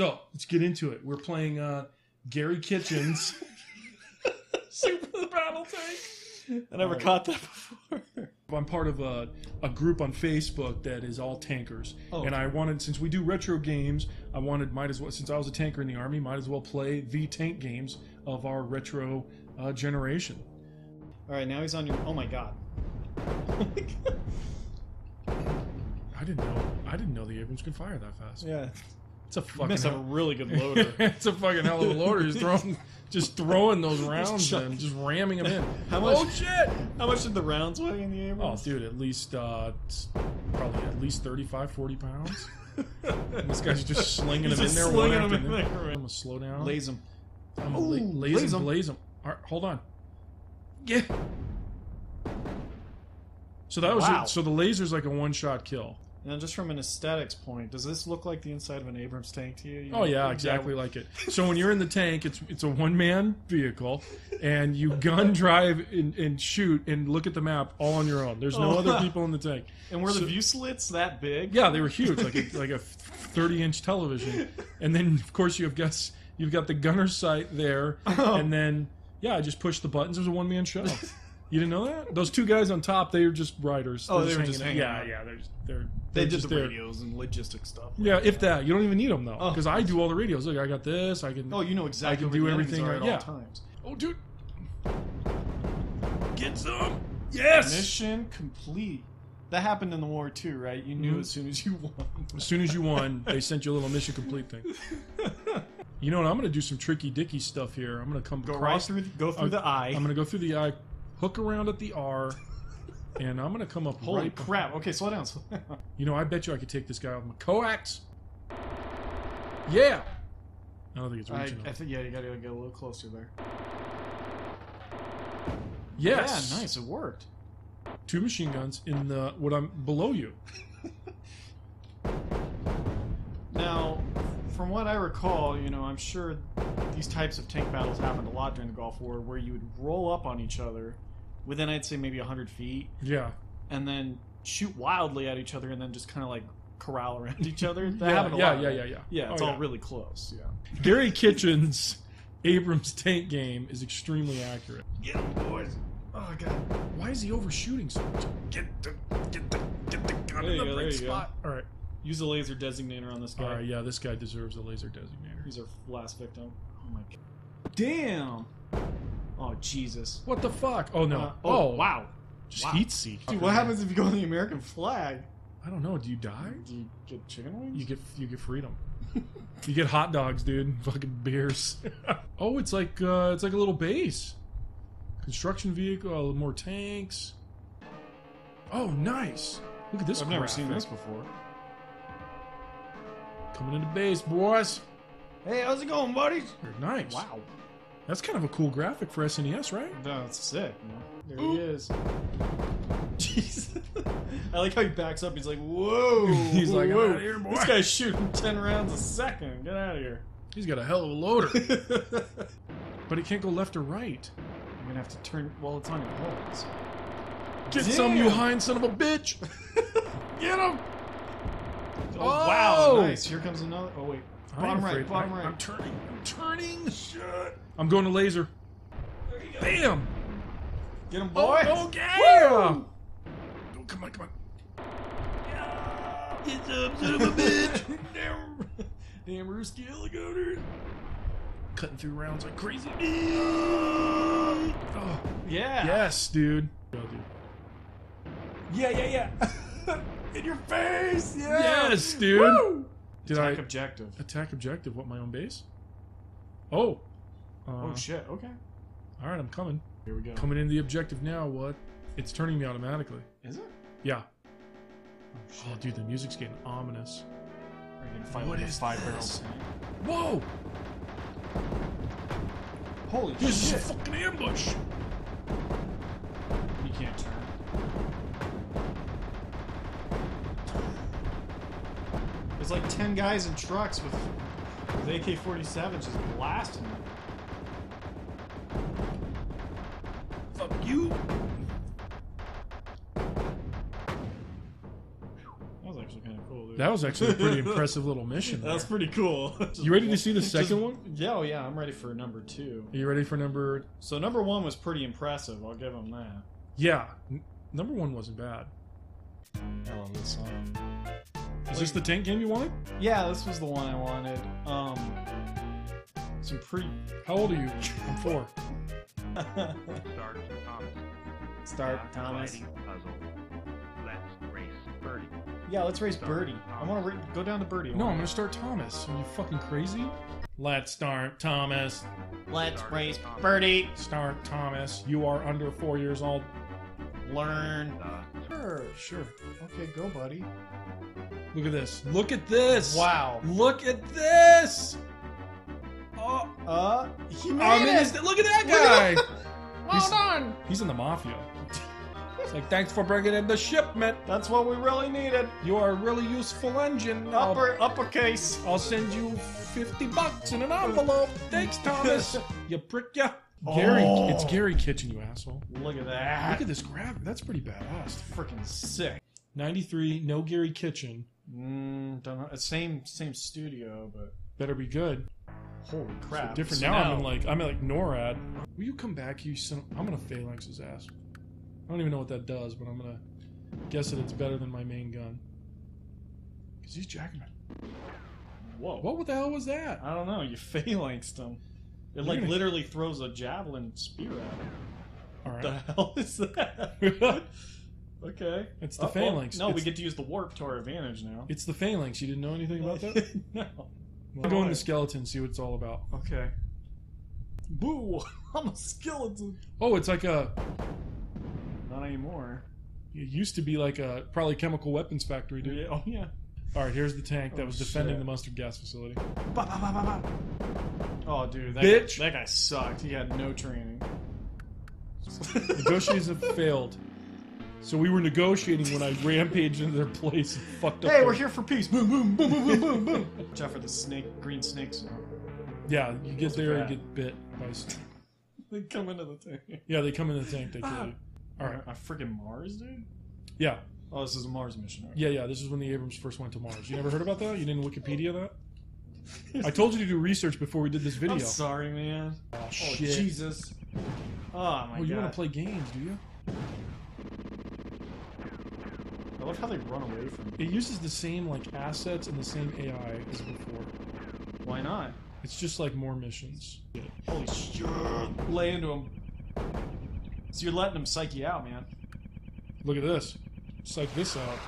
So let's get into it. We're playing Gary Kitchen's Super Battle Tank. I never caught that before. I'm part of a group on Facebook that is all tankers. Oh. And I wanted, since we do retro games, I wanted, might as well, since I was a tanker in the Army, might as well play the tank games of our retro generation. All right, now he's on your, oh my God. Oh my God. I didn't know the Abrams could fire that fast. Yeah. It's a fucking That's a really good loader. It's a fucking hell of a loader. He's just throwing those rounds and just ramming them in. How much, oh shit! How much did the rounds weigh in the Abrams? Oh dude, at least probably at least 35, 40 pounds. This guy's just slinging them in there. Slinging them in there. I'm gonna slow down. Laze him. I'm gonna laze him. All right, hold on. Yeah. So that was it. So the laser's like a one-shot kill. Now, just from an aesthetics point, does this look like the inside of an Abrams tank to you? Oh, yeah, exactly like it. So when you're in the tank, it's a one-man vehicle, and you gun, drive, and shoot, and look at the map all on your own. There's no other people in the tank. And were the view slits that big? Yeah, they were huge, like a 30-inch television. And then, of course, you've got the gunner sight there, and then, yeah, I just pushed the buttons. It was a one-man show. You didn't know that? Those two guys on top, they were just riders. Oh, they were just hanging out. Yeah, yeah. They did the radios and logistic stuff. Like yeah, if that. You don't even need them, though. Because I do all the radios. Look, I got this. I can... Oh, you know exactly I can do everything at all times. Oh, dude. Get some. Yes! Mission complete. That happened in the war, too, right? You knew as soon as you won. As soon as you won, they sent you a little mission complete thing. You know what? I'm going to do some tricky-dicky stuff here. I'm going to come across... Go through the eye. I'm going to go through the eye... Hook around at the R, and I'm going to come up Holy crap. Okay, slow down, slow down. You know, I bet you I could take this guy off my coax. Yeah! I don't think it's reaching. Yeah, you got to get a little closer there. Yes! Yeah, nice, it worked. Two machine guns in the... What I'm... Below you. Now, from what I recall, you know, I'm sure these types of tank battles happened a lot during the Gulf War, where you would roll up on each other within, I'd say, maybe 100 feet. Yeah. And then shoot wildly at each other and then just kind of, like, corral around each other. That happened a lot. Yeah, it's all really close, yeah. Gary Kitchen's Abrams tank game is extremely accurate. Get him, boys. Oh, God. Why is he overshooting so much? Get the gun in the right spot. All right. Use the laser designator on this guy. All right, yeah, this guy deserves a laser designator. He's our last victim. Oh, my God. Damn! Oh, Jesus. What the fuck? Oh, no. Wow. Just heat-seek. Dude, what happens if you go on the American flag? I don't know. Do you die? Do you get chicken wings? You get freedom. You get hot dogs, dude. And fucking beers. Oh, it's like a little base. Construction vehicle, more tanks. Oh, nice. Look at this. I've never seen this before. Coming into base, boys. Hey, how's it going, buddy? Nice. Wow. That's kind of a cool graphic for SNES, right? No, it's sick. Man. There he is. Jeez. I like how he backs up. He's like, whoa. He's like, I'm out of here, boy. This guy's shooting 10 rounds a second. Get out of here. He's got a hell of a loader. But it can't go left or right. I'm going to have to turn while it's on your heels. Get some, you hind son of a bitch. Get him. Oh, wow, nice. Here comes another. Oh, wait. Bottom right, bottom right. I'm turning. Shit. I'm going to laser. There you go. Bam. Get him, boy. Oh, okay. Woo! Oh, come on, come on. Yeah. Get up, son of a bitch. Damn roosty alligator. Cutting through rounds like crazy. Oh. Yeah. Yes, dude. Yeah. In your face! Yeah. Yes, dude! Woo! Attack objective. Attack objective. What, my own base? Oh. Oh, shit. Okay. Alright, I'm coming. Here we go. Coming into the objective now. What? It's turning me automatically. Is it? Yeah. Oh, shit. Oh dude, the music's getting ominous. Are you gonna fight what is this? Whoa! Holy shit. This is a fucking ambush! You can't turn. There's like 10 guys in trucks with AK-47 just blasting them. Fuck you! That was actually kind of cool, dude. That was actually a pretty impressive little mission. That was pretty cool. You ready to see the second one? Yeah, oh yeah, I'm ready for number two. Are you ready for number... So number one was pretty impressive, I'll give them that. Yeah, number one wasn't bad. I love this song. Is this the tank game you wanted? Yeah, this was the one I wanted. Some pretty... How old are you? I'm 4. Start Thomas. Let's race Birdie. Yeah, let's race Birdie. I want to go down to Birdie. No, I'm going to start Thomas. Are you fucking crazy? Let's start Thomas. Let's race Birdie. Start Thomas. You are under 4 years old. Learn. Sure. Okay, go, buddy. Look at this. Look at this. Wow. Look at this. Oh. He made it. Look at that guy. Well done. He's in the mafia. It's like, thanks for bringing in the shipment. That's what we really needed. You are a really useful engine. Uppercase. I'll send you $50 in an envelope. Thanks, Thomas. You prick, ya. Gary, oh. It's Gary Kitchen, you asshole. Look at that. Look at this grab. That's pretty badass. Freaking sick. 93, no Gary Kitchen. Don't know. Same studio, but better be good. Holy crap! So different now. I'm in like NORAD. Will you come back, you son? I'm gonna phalanx his ass. I don't even know what that does, but I'm gonna guess that it's better than my main gun. Cause he's jacking me. Whoa! What the hell was that? I don't know. You phalanxed him. It like literally throws a javelin spear at him. All right. What the hell is that? Okay. It's the phalanx. Well, no, we get to use the warp to our advantage now. It's the phalanx. You didn't know anything about that? No. Well, I'll go in the skeleton, see what it's all about. Okay. Boo! I'm a skeleton! Oh, it's like a... Not anymore. It used to be like a... Probably chemical weapons factory, dude. Yeah, oh, yeah. Alright, here's the tank that was defending the mustard gas facility. Oh, dude. Bitch! That guy sucked. He had no training. Negotiations have failed. So we were negotiating when I rampaged into their place and fucked up. Hey, we're here for peace. Boom, boom, boom, boom, boom, boom, boom. Watch out for the snake, green snakes. Yeah, you get there and get bit by a snake. They come into the tank. Yeah, they come into the tank. They kill you. All right. I freaking Mars, dude? Yeah. Oh, this is a Mars mission. Right? Yeah, this is when the Abrams first went to Mars. You never heard about that? You didn't Wikipedia that? I told you to do research before we did this video. I'm sorry, man. Oh, shit. Jesus. Oh, my God. You want to play games, do you? I love how they run away from it. It uses the same like assets and the same AI as before. Why not? It's just like more missions. Holy shit! Lay into him. So you're letting him psych you out, man. Look at this. Psych this out.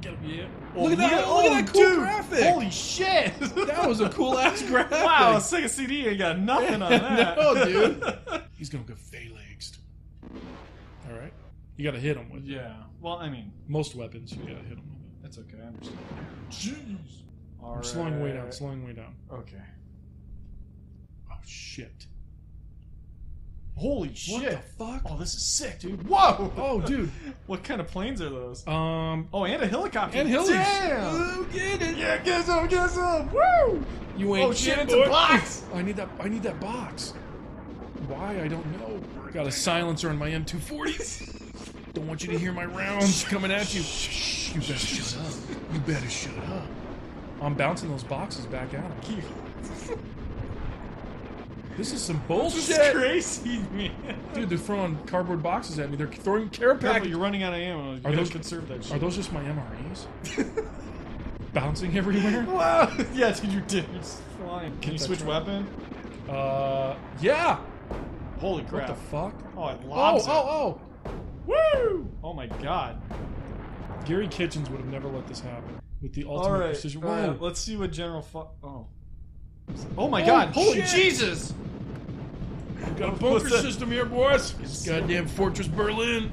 Get him, yeah. Oh, look at that! Yeah. Look at that cool graphic! Holy shit! That was a cool ass graphic. Wow, Sega CD ain't got nothing on that. No, dude. He's gonna go phalanxed. All right. You gotta hit them with it. Yeah. Well, I mean... Most weapons, you gotta hit them with it. That's okay, I understand. Jeez! All right. Slowing way down, slowing way down. Okay. Oh, shit. Holy shit! What the fuck? Oh, this is sick, dude. Whoa! Oh, dude. What kind of planes are those? Oh, and a helicopter. And hillies. Damn! Oh, get it! Yeah, get some! Woo! You ain't shit, it's a box! I need that box. Why? I don't know. I got a silencer on my M240. Don't want you to hear my rounds coming at you. You better shut up. You better shut up. I'm bouncing those boxes back out. This is some bullshit. This is crazy, man. Dude, they're throwing cardboard boxes at me. They're throwing care packets. You're running out of ammo. You gotta conserve that shit. Are those just my MREs? Bouncing everywhere? Wow. Yes, you did. It's flying. Can you switch weapon? Yeah. Holy crap. What the fuck? Oh, I lost it. Oh. Woo! Oh my God. Gary Kitchens would have never let this happen with the ultimate precision. Whoa. Let's see what General Oh my God! Holy shit. Jesus! We've got a bunker system here, boys. It's goddamn Fortress Berlin.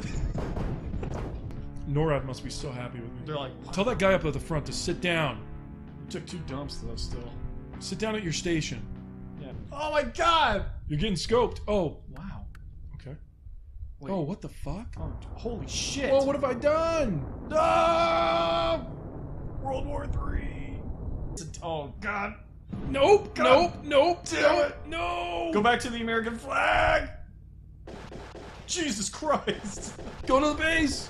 NORAD must be so happy with me. They're like, tell that guy up at the front to sit down. You took 2 dumps though. Still, sit down at your station. Yeah. Oh my God! You're getting scoped. Oh. Wow. Wait. Oh, what the fuck? Oh, holy shit. Oh, what have I done? No! World War III. Oh, God. Nope. God. Nope. Damn it. No. Go back to the American flag. Jesus Christ. Go to the base.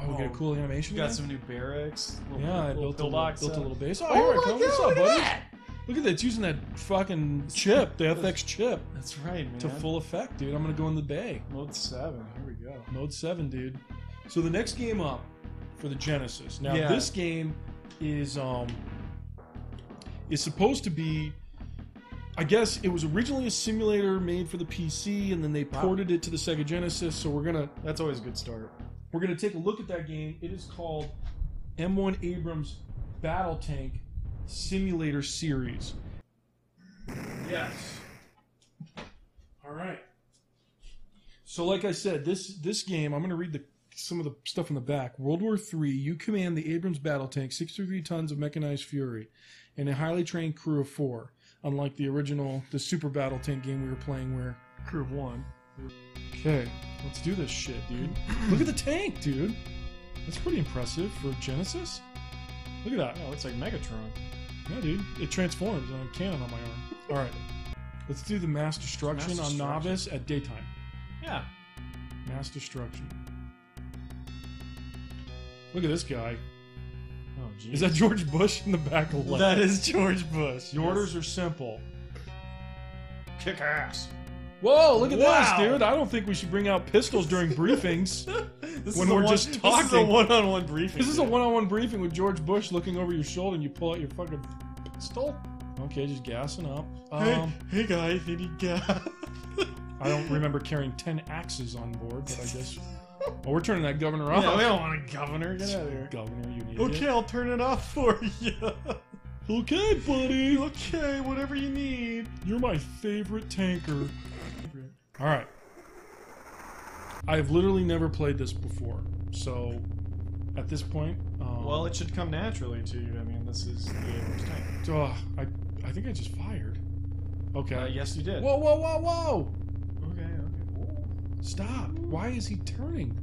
Oh, we get a cool animation. Got some new barracks. Yeah, I built a little base. Oh, here it comes. What's up, buddy? Look at that. It's using that fucking chip, the FX chip. That's right, man. To full effect, dude. I'm going to go in the bay. Mode 7. Here we go. Mode 7, dude. So the next game up for the Genesis. Now, this game is supposed to be... I guess it was originally a simulator made for the PC, and then they ported it to the Sega Genesis, so we're going to... That's always a good start. We're going to take a look at that game. It is called M1 Abrams Battle Tank Simulator Series. Yes. All right. So like I said, this game, I'm going to read some of the stuff in the back. World War III, you command the Abrams Battle Tank, 63 tons of mechanized fury, and a highly trained crew of 4. Unlike the original, the Super Battle Tank game we were playing where... Crew of 1. Okay, let's do this shit, dude. Look at the tank, dude. That's pretty impressive for Genesis. Look at that. Oh, it's like Megatron. Yeah, dude. It transforms on a cannon on my arm. All right. Let's do the mass destruction on novice at daytime. Yeah. Mass destruction. Look at this guy. Oh, geez. Is that George Bush in the back left? That is George Bush. The orders are simple. Kick ass. Whoa, look at this, dude. I don't think we should bring out pistols during briefings when we're just talking. This is a one-on-one briefing. This is a one-on-one briefing with George Bush looking over your shoulder and you pull out your fucking pistol. Okay, just gassing up. Hey guys, I need gas. I don't remember carrying 10 axes on board, but I guess... Well, we're turning that governor off. Yeah, we don't want a governor. Get out of here. Governor, you need it. Okay, I'll turn it off for you. Okay, buddy. Okay, whatever you need. You're my favorite tanker. All right. I've literally never played this before, so at this point... well, it should come naturally to you. I mean, this is the Abrams tank. I think I just fired. Okay. Yes, you did. Whoa, whoa, whoa, whoa! Okay, okay. Whoa. Stop. Why is he turning?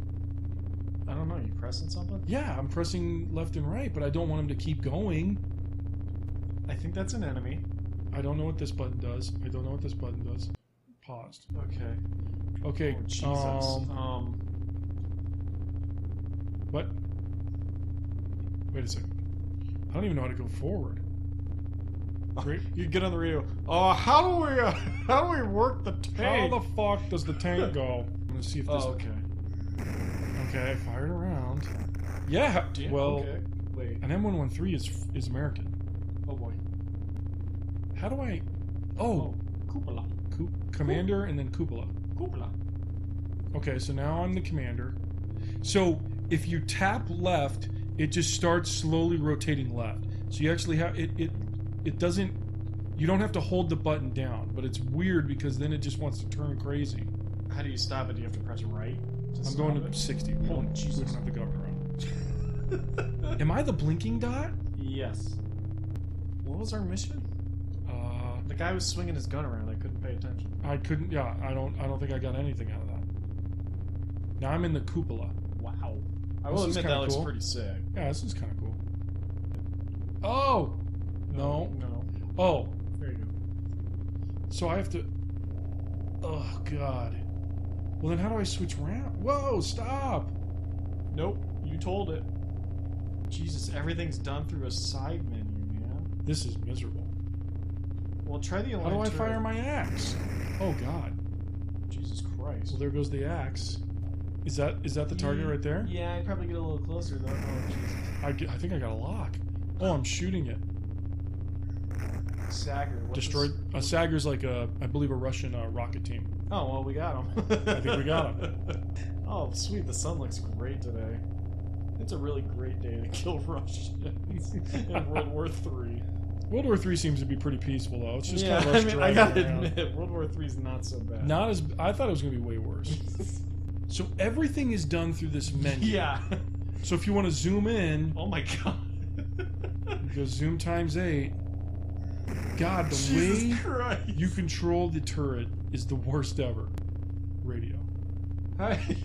I don't know. Are you pressing something? Yeah, I'm pressing left and right, but I don't want him to keep going. I think that's an enemy. I don't know what this button does. I don't know what this button does. Paused. Okay. Okay. Oh, Jesus. What? Wait a second. I don't even know how to go forward. Great. You get on the radio. How do we work the tank? How the fuck does the tank go? I'm gonna see if this. Oh, okay. Okay. Fired around. Yeah. Damn, well, okay. Wait. An M113 is American. Oh boy. How do I? Oh. Cupola. Commander and then cupola. Cupola. Okay, so now I'm the commander. So if you tap left, it just starts slowly rotating left. So you actually have it doesn't. You don't have to hold the button down, but it's weird because then it just wants to turn crazy. How do you stop it? Do you have to press right? I'm going to 60. Oh, Jesus. We don't have the governor on. Am I the blinking dot? Yes. What was our mission? The guy was swinging his gun around. I couldn't pay attention. I couldn't. Yeah, I don't think I got anything out of that. Now I'm in the cupola. Wow. I will admit that looks pretty sick. Yeah, this is kind of cool. Oh. No. Oh. There you go. So I have to. Oh God. Well then, how do I switch around? Whoa! Stop. Nope. You told it. Jesus, everything's done through a side menu, man. This is miserable. Well, try the align. How do I fire my axe? Oh God! Jesus Christ! Well, there goes the axe. Is that the target right there? Yeah, I probably get a little closer though. Oh Jesus! I think I got a lock. Oh, I'm shooting it. Sagger. Destroyed. Sagger's like I believe a Russian rocket team. Oh well, we got him. I think we got him. Oh sweet, the sun looks great today. It's a really great day to kill Russians in World War III. World War III seems to be pretty peaceful though. It's just kind of rushed around. I gotta admit, World War III is not so bad. Not as I thought it was gonna be way worse. So everything is done through this menu. Yeah. So if you want to zoom in, oh my God. You go zoom ×8. God, the Jesus way Christ. You control the turret is the worst ever. Radio. Hey,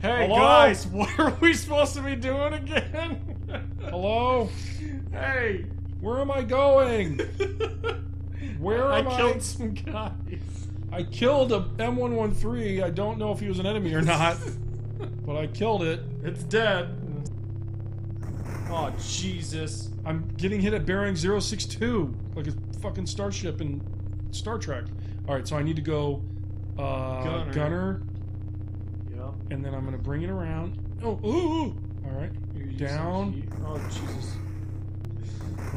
hello? Guys, what are we supposed to be doing again? Hello. Hey. Where am I going? Where am I? I killed some guys. I killed a M113. I don't know if he was an enemy or not, but I killed it. It's dead. Oh, Jesus. I'm getting hit at bearing 062, like a fucking starship in Star Trek. Alright, so I need to go gunner. Yeah. And then I'm going to bring it around. Oh, ooh! Alright, down. Oh, Jesus.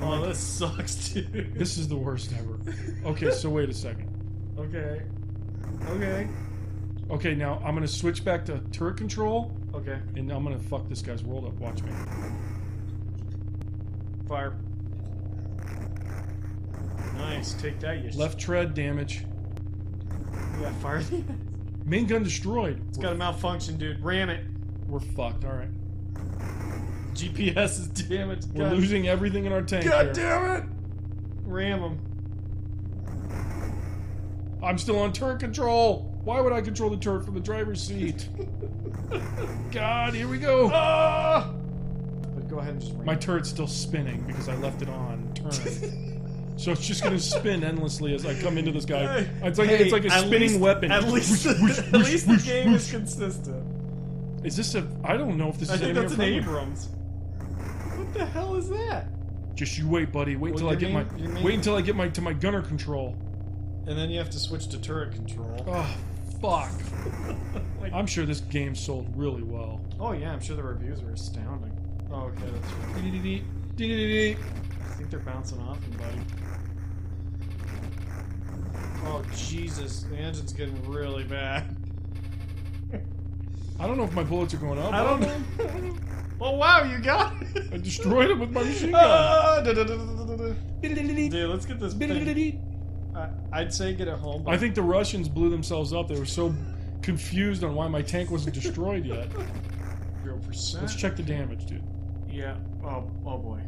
Oh, this sucks, dude. This is the worst ever. Okay, so wait a second. Okay. Okay. Okay, now I'm going to switch back to turret control. Okay. And I'm going to fuck this guy's world up. Watch me. Fire. Nice. Take that, you left tread damage. Yeah, fire. Main gun destroyed. It's got a malfunction, dude. Ram it. We're fucked. All right. GPS is damaged. We're losing everything in our tank. God damn it! Ram him. I'm still on turret control. Why would I control the turret from the driver's seat? God, here we go. Ah! But go ahead and just ram. My turret's still spinning because I left it on turn. So it's just gonna spin endlessly as I come into this guy. It's like, hey, it's like a spinning weapon. At least, the game is consistent. Is this a? I don't know if this is. I think that's an Abrams. What the hell is that? Just you wait, buddy. Wait until I get my. Wait until I get my to my gunner control. And then you have to switch to turret control. Oh, fuck! Like, I'm sure this game sold really well. Oh yeah, I'm sure the reviews are astounding. Oh, okay, that's right. I think they're bouncing off him, buddy. Oh, Jesus. The engine's getting really bad. I don't know if my bullets are going up. I don't know. Oh, wow, you got it. I destroyed him with my machine gun. Dude, let's get this thing. I'd say get it home. But I think the Russians blew themselves up. They were so confused on why my tank wasn't destroyed yet. 0%. Let's check the damage, dude. Yeah. Oh, oh boy.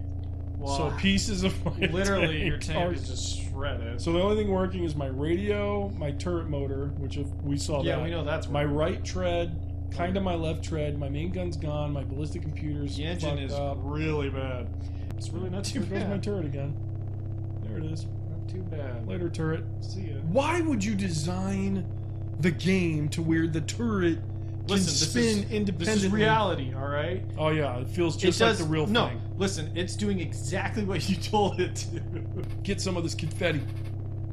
Wow. So pieces of my literally tank your tank is just shredded. So the only thing working is my radio, my turret motor, which if we saw that. Yeah, we know that's working. My right tread, kind of my left tread. My main gun's gone. My ballistic computer's the engine is up. Really bad. It's really not too bad. There's my turret again. There it is. Not too bad. Later, turret. See ya. Why would you design the game to where the turret can spin independently? This is reality, all right? Oh yeah, it feels just like the real thing. No, listen, it's doing exactly what you told it to. Get some of this confetti.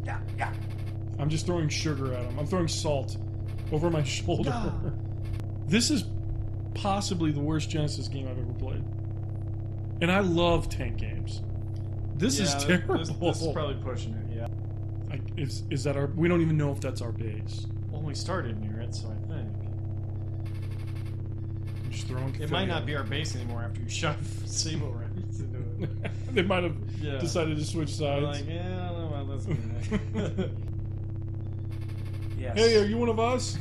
Yeah, yeah. I'm just throwing sugar at him. I'm throwing salt over my shoulder. Yeah. This is possibly the worst Genesis game I've ever played. And I love tank games. This is terrible. This is probably pushing it, yeah. Is that our... We don't even know if that's our base. Well, we started near it, so I think. It might not be our base anymore after you shot Sable rounds into it. They might have decided to switch sides. They're like, yeah, I don't know about this guy. Yes. Hey, are you one of us?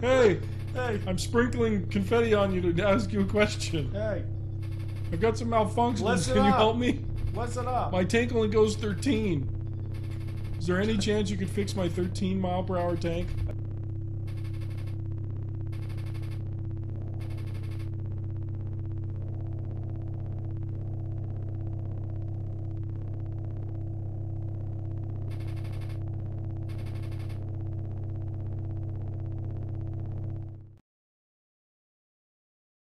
Hey, hey, I'm sprinkling confetti on you to ask you a question. Hey, I've got some malfunctions. Can you help me? What's it up? My tank only goes 13. Is there any chance you could fix my 13 mile per hour tank?